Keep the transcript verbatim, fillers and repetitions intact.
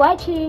watching.